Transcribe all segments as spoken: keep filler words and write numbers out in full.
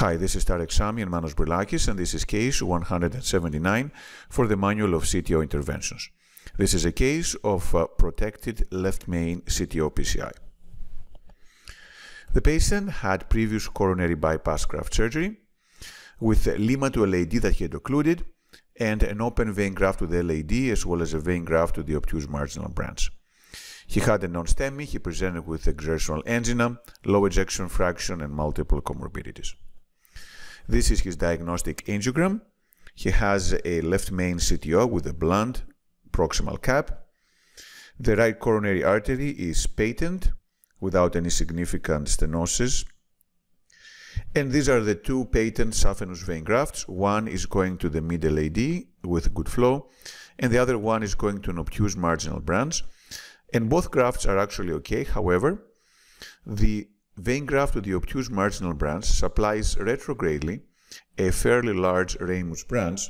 Hi, this is Tarek Sami and Manos Brilakis, and this is case one hundred seventy-nine for the Manual of C T O Interventions. This is a case of uh, protected left main C T O P C I. The patient had previous coronary bypass graft surgery with Lima to L A D that he had occluded and an open vein graft to the L A D as well as a vein graft to the obtuse marginal branch. He had a non-STEMI, he presented with exertional angina, low ejection fraction and multiple comorbidities. This is his diagnostic angiogram. He has a left main C T O with a blunt proximal cap. The right coronary artery is patent without any significant stenosis. And these are the two patent saphenous vein grafts. One is going to the middle A D with good flow, and the other one is going to an obtuse marginal branch. And both grafts are actually okay. However, the vein graft to the obtuse marginal branch supplies retrogradely a fairly large ramus branch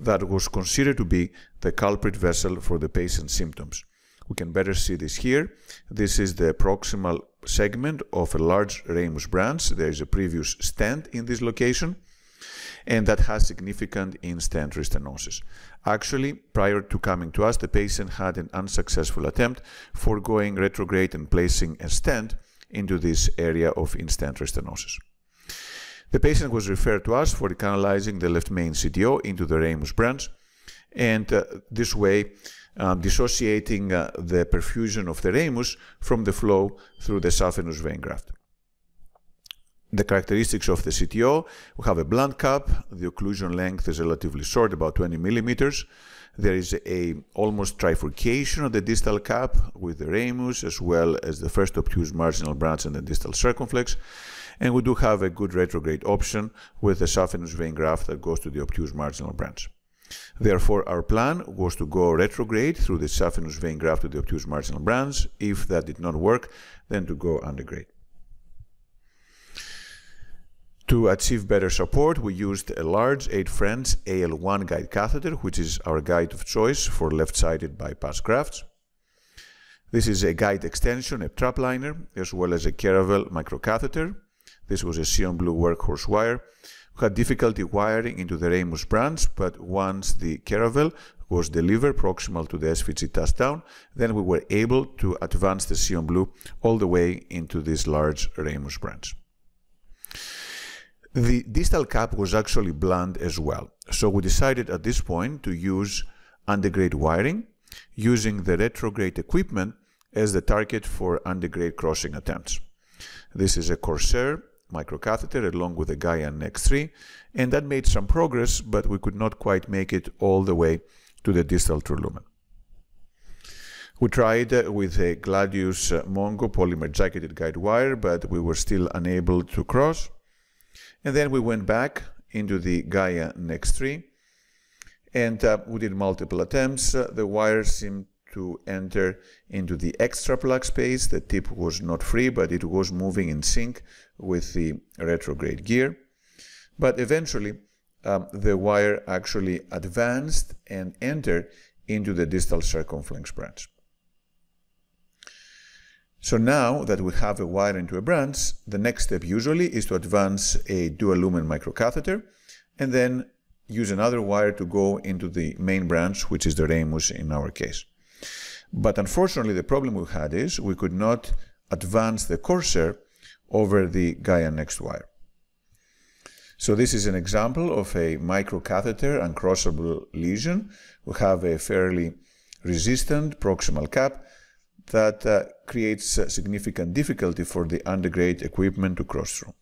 that was considered to be the culprit vessel for the patient's symptoms. We can better see this here. This is the proximal segment of a large ramus branch. There is a previous stent in this location, and that has significant in-stent restenosis. Actually, prior to coming to us, the patient had an unsuccessful attempt for going retrograde and placing a stent into this area of in-stent restenosis. The patient was referred to us for canalizing the left main C T O into the ramus branch, and uh, this way um, dissociating uh, the perfusion of the ramus from the flow through the saphenous vein graft. The characteristics of the C T O, we have a blunt cap, the occlusion length is relatively short, about twenty millimeters. There is a almost trifurcation of the distal cap with the ramus as well as the first obtuse marginal branch and the distal circumflex. And we do have a good retrograde option with the saphenous vein graft that goes to the obtuse marginal branch. Therefore, our plan was to go retrograde through the saphenous vein graft to the obtuse marginal branch. If that did not work, then to go undergrade. To achieve better support, we used a large eight French A L one guide catheter, which is our guide of choice for left-sided bypass grafts. This is a guide extension, a Trapliner, as well as a Caravel microcatheter. This was a Sion Blue workhorse wire. We had difficulty wiring into the ramus branch, but once the Caravel was delivered proximal to the S V G touchdown, then we were able to advance the Sion Blue all the way into this large ramus branch. The distal cap was actually blunt as well, so we decided at this point to use undergrade wiring using the retrograde equipment as the target for undergrade crossing attempts. This is a Corsair microcatheter along with a Gaia Next three, and that made some progress, but we could not quite make it all the way to the distal true lumen. We tried with a Gladius Mongo polymer jacketed guide wire, but we were still unable to cross. And then we went back into the Gaia Next three, and uh, we did multiple attempts. Uh, the wire seemed to enter into the extra plug space. The tip was not free, but it was moving in sync with the retrograde gear. But eventually, um, the wire actually advanced and entered into the distal circumflex branch. So now that we have a wire into a branch, the next step usually is to advance a dual lumen microcatheter and then use another wire to go into the main branch, which is the ramus in our case. But unfortunately, the problem we had is we could not advance the Corsair over the Gaia Next wire. So this is an example of a microcatheter uncrossable lesion. We have a fairly resistant proximal cap that uh, creates uh, significant difficulty for the undergrade equipment to cross through.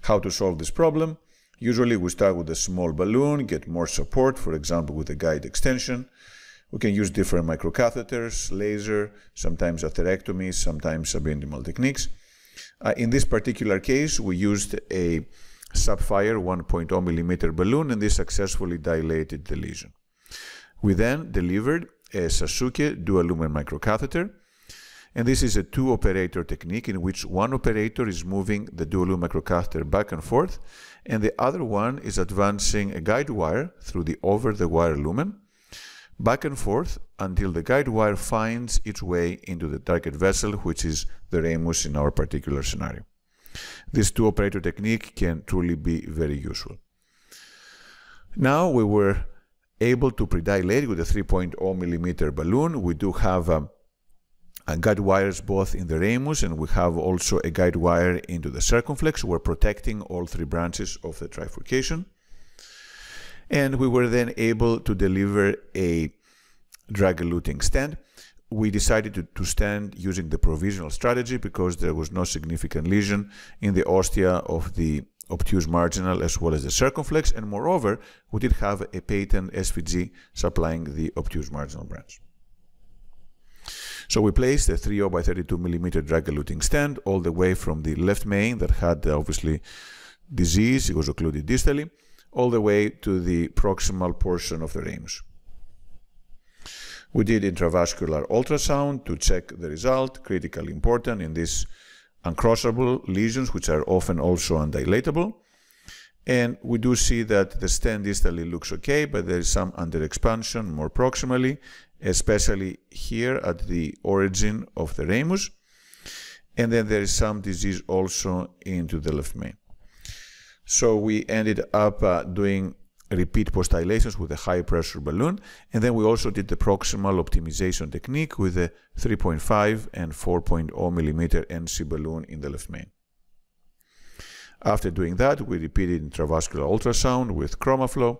How to solve this problem? Usually we start with a small balloon, get more support, for example with a guide extension. We can use different microcatheters, laser, sometimes atherectomy, sometimes subintimal techniques. Uh, in this particular case, we used a Sapphire one point zero millimeter balloon, and this successfully dilated the lesion. We then delivered a Sasuke dual lumen microcatheter, and this is a two operator technique in which one operator is moving the dual lumen microcatheter back and forth and the other one is advancing a guide wire through the over the wire lumen back and forth until the guide wire finds its way into the target vessel, which is the ramus in our particular scenario. This two operator technique can truly be very useful. Now we were able to predilate with a three point zero millimeter balloon. We do have um, a guide wires both in the ramus, and we have also a guide wire into the circumflex. We're protecting all three branches of the trifurcation. And we were then able to deliver a drag-eluting stand. We decided to, to stand using the provisional strategy because there was no significant lesion in the ostia of the obtuse marginal as well as the circumflex, and moreover, we did have a patent S V G supplying the obtuse marginal branch. So we placed a thirty by thirty-two millimeter drag-eluting stand all the way from the left main that had obviously disease, it was occluded distally, all the way to the proximal portion of the ramus. We did intravascular ultrasound to check the result, critically important in these uncrossable lesions, which are often also undilatable. And we do see that the stand distally looks okay, but there is some underexpansion more proximally, especially here at the origin of the ramus. And then there is some disease also into the left main. So we ended up uh, doing repeat postilations with a high pressure balloon, and then we also did the proximal optimization technique with a three point five and four point zero millimeter N C balloon in the left main. After doing that, we repeated intravascular ultrasound with ChromaFlow,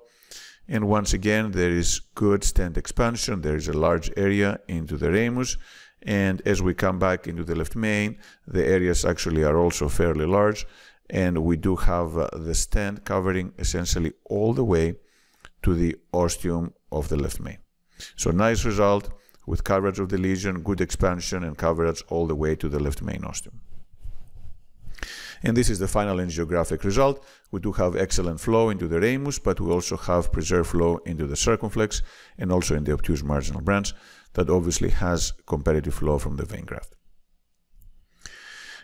and once again there is good stent expansion, there is a large area into the ramus, and as we come back into the left main, the areas actually are also fairly large, and we do have uh, the stand covering essentially all the way to the ostium of the left main. So nice result with coverage of the lesion, good expansion and coverage all the way to the left main ostium. And this is the final angiographic result. We do have excellent flow into the ramus, but we also have preserved flow into the circumflex and also in the obtuse marginal branch that obviously has comparative flow from the vein graft.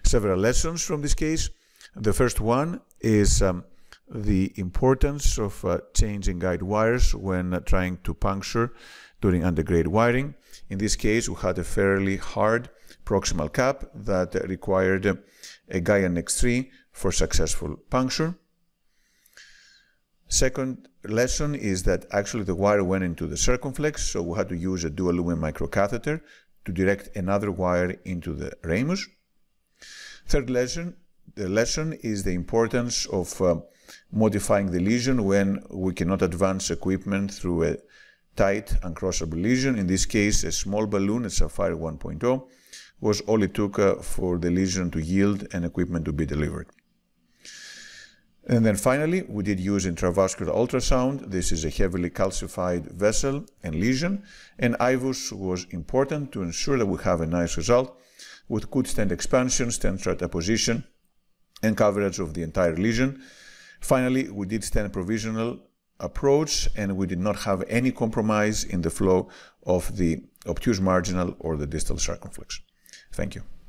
Several lessons from this case. The first one is um, the importance of uh, changing guide wires when uh, trying to puncture during undergrade wiring. In this case, we had a fairly hard proximal cap that uh, required uh, a Gaia Next three for successful puncture. Second lesson is that actually the wire went into the circumflex, so we had to use a dual lumen microcatheter to direct another wire into the ramus. Third lesson The lesson is the importance of uh, modifying the lesion when we cannot advance equipment through a tight, uncrossable lesion. In this case, a small balloon, a Sapphire one point zero, was all it took uh, for the lesion to yield and equipment to be delivered. And then finally, we did use intravascular ultrasound. This is a heavily calcified vessel and lesion, and I V U S was important to ensure that we have a nice result with good stent expansion, stent strataposition, and coverage of the entire lesion. Finally, we did stand provisional approach, and we did not have any compromise in the flow of the obtuse marginal or the distal circumflex. Thank you.